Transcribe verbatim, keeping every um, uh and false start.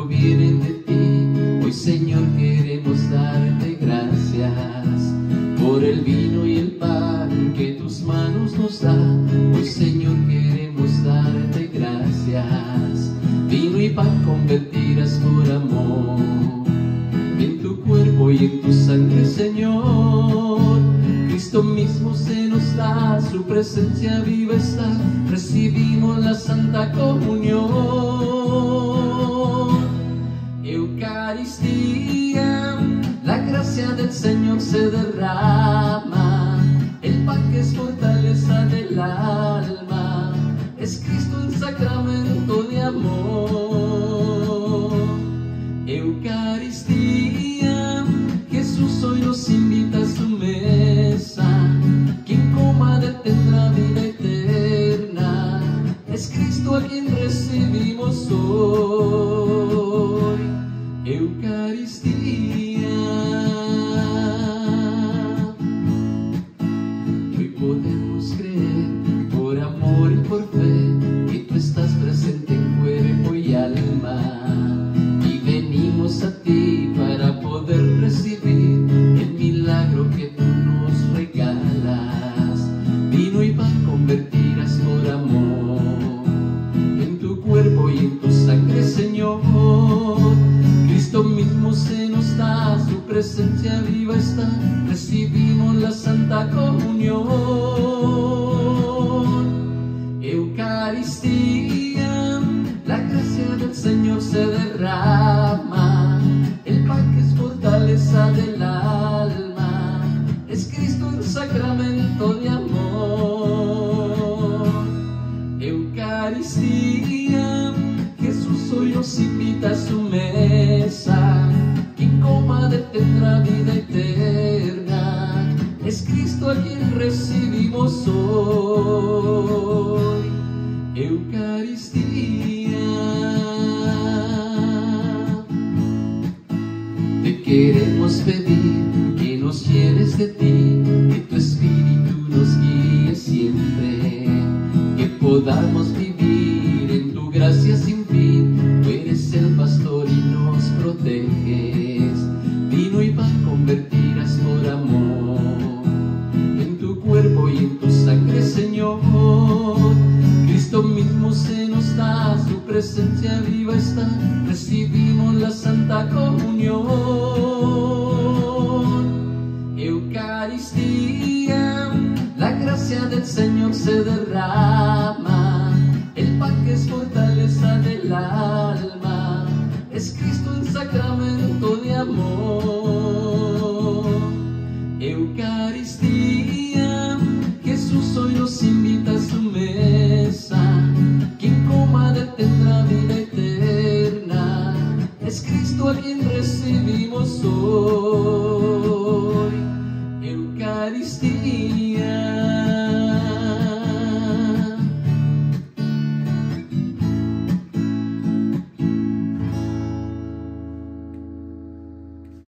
provienen de ti. Hoy, Señor, queremos darte gracias por el vino y el pan que tus manos nos dan. Hoy, Señor, queremos darte gracias. Vino y pan convertirás por amor en tu cuerpo y en tu sangre, Señor. Cristo mismo se nos da, su presencia viva está. Recibimos la Santa Comunión. Eucaristía, la gracia del Señor se derrama. El pan que es fortaleza del alma, es Cristo en sacramento de amor. Eucaristía, Jesús hoy nos invita a su mesa. Quien coma de él tendrá vida eterna. Es Cristo a quien recibimos hoy. Eucaristía. Y hoy podemos creer por amor y por fe que tú estás presente en cuerpo y alma. Y venimos a ti para poder recibir el milagro que tú nos regalas. Vino y pan convertirás por amor en tu cuerpo y en tu sangre, Señor. Cristo mismo se nos da, su presencia viva está. Recibimos la Santa Comunión. Eucaristía, la gracia del Señor se derrama. El pan que es fortaleza del alma, es Cristo el sacramento de amor. Eucaristía, Jesús hoy nos invita a su mesa. Quien coma de él tendrá vida eterna. Es Cristo a quien recibimos hoy. Eucaristía. Te queremos pedir que nos llenes de ti, que tu Espíritu nos guíe siempre, que podamos vivir en tu gracia sin fin. Tú eres el pastor y nos proteges. Vino y pan convertirás por amor en tu cuerpo y en tu sangre, Señor. Cristo mismo se nos da, su presencia viva está. Recibimos la Santa Comunión. Eucaristía, la gracia del Señor se derrama. El pan que es fortaleza del alma, es Cristo en sacramento de amor. Eucaristía, Jesús hoy nos invita a su mesa. Quien coma de él tendrá vida eterna. Es Cristo a quien recibimos hoy. Eucaristía.